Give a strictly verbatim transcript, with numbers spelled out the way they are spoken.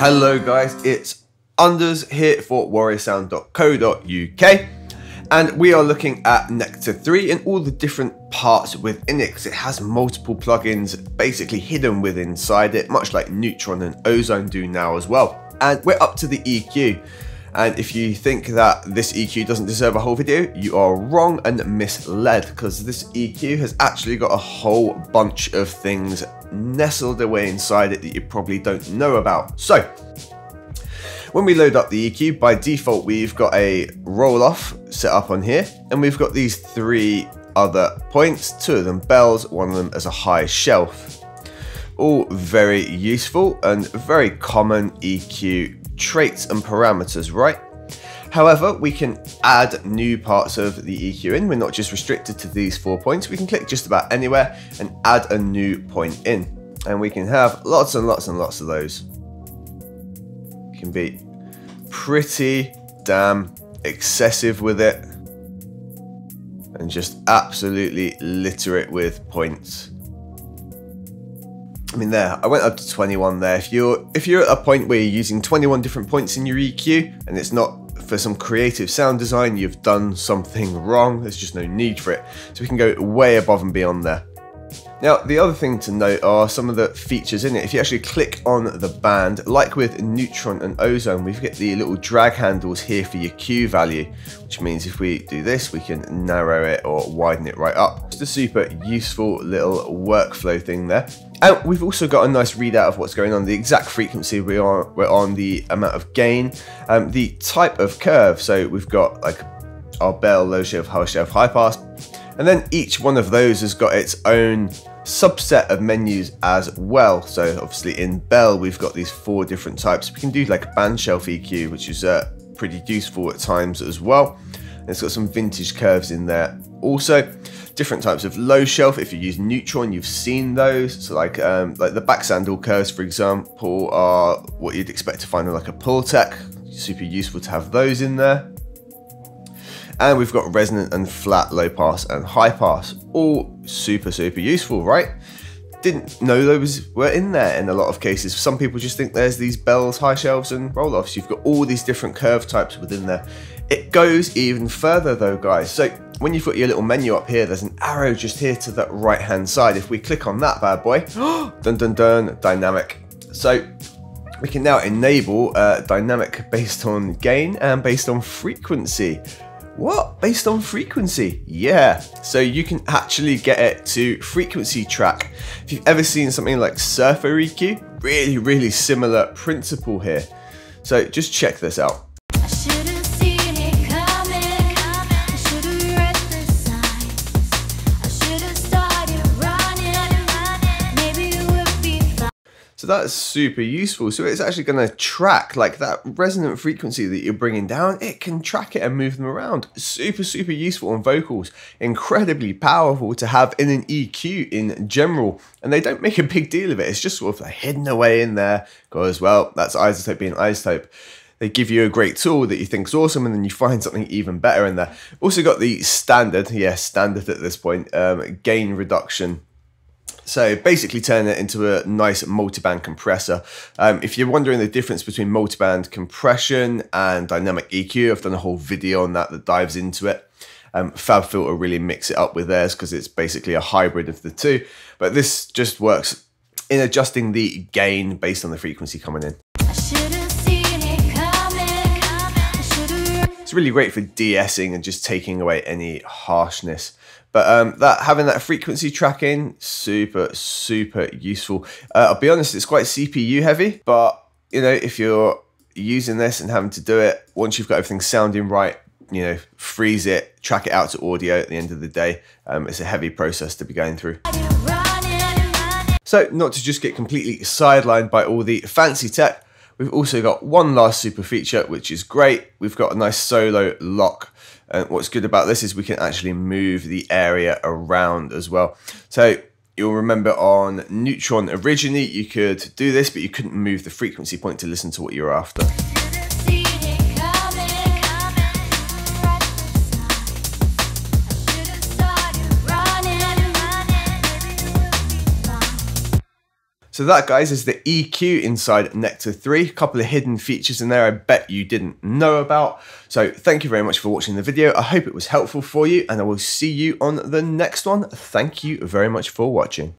Hello guys, it's Unders here for warrior sound dot co dot U K, and we are looking at Nectar three and all the different parts within it, because it has multiple plugins basically hidden within inside it, much like Neutron and Ozone do now as well. And we're up to the E Q, and if you think that this E Q doesn't deserve a whole video, you are wrong and misled, because this E Q has actually got a whole bunch of things nestled away inside it that you probably don't know about. So when we load up the E Q, by default we've got a roll off set up on here, and we've got these three other points, two of them bells, one of them as a high shelf. All very useful and very common E Q traits and parameters, right? However, we can add new parts of the E Q in. We're not just restricted to these four points. We can click just about anywhere and add a new point in. And we can have lots and lots and lots of those. It can be pretty damn excessive with it, and just absolutely litter it with points. I mean, there, I went up to twenty-one there. If you're, if you're at a point where you're using twenty-one different points in your E Q and it's not for some creative sound design, you've done something wrong. There's just no need for it. So we can go way above and beyond there. Now, the other thing to note are some of the features in it. If you actually click on the band, like with Neutron and Ozone, we've got the little drag handles here for your Q value, which means if we do this, we can narrow it or widen it right up. Just a super useful little workflow thing there. And we've also got a nice readout of what's going on, the exact frequency we are, we're on, the amount of gain, um, the type of curve. So we've got like our bell, low shelf, high shelf, high pass. And then each one of those has got its own subset of menus as well. So obviously in bell, we've got these four different types. We can do like band shelf E Q, which is uh, pretty useful at times as well. And it's got some vintage curves in there. Also, different types of low shelf. If you use Neutron, you've seen those. So like um, like the back sandal curves, for example, are what you'd expect to find on like a Pultec. Super useful to have those in there. And we've got resonant and flat low pass and high pass. All super, super useful, right? Didn't know those were in there in a lot of cases. Some people just think there's these bells, high shelves and roll offs. You've got all these different curve types within there. It goes even further though, guys. So when you've got your little menu up here, there's an arrow just here to the right hand side. If we click on that bad boy, dun dun dun, dynamic. So we can now enable uh, dynamic based on gain and based on frequency. What? Based on frequency? Yeah. So you can actually get it to frequency track. If you've ever seen something like Surfer E Q, really, really similar principle here. So just check this out. So that's super useful. So it's actually going to track like that resonant frequency that you're bringing down. It can track it and move them around. Super, super useful on vocals. Incredibly powerful to have in an E Q in general. And they don't make a big deal of it. It's just sort of like hidden away in there. Because, well, that's iZotope being iZotope. They give you a great tool that you think is awesome, and then you find something even better in there. Also got the standard, yeah, standard at this point, um, gain reduction. So basically turn it into a nice multiband compressor. Um, if you're wondering the difference between multiband compression and dynamic E Q, I've done a whole video on that that dives into it. Um, FabFilter really mix it up with theirs because it's basically a hybrid of the two. But this just works in adjusting the gain based on the frequency coming in. It's really great for de-essing and just taking away any harshness. But um, that having that frequency tracking, super, super useful. Uh, I'll be honest, it's quite C P U heavy, but you know, if you're using this and having to do it, once you've got everything sounding right, you know, freeze it, track it out to audio at the end of the day. Um, it's a heavy process to be going through. So not to just get completely sidelined by all the fancy tech, we've also got one last super feature, which is great. We've got a nice solo lock. And what's good about this is we can actually move the area around as well. So you'll remember on Neutron originally, you could do this, but you couldn't move the frequency point to listen to what you're after. So that, guys, is the E Q inside Nectar three. A couple of hidden features in there I bet you didn't know about. So thank you very much for watching the video. I hope it was helpful for you, and I will see you on the next one. Thank you very much for watching.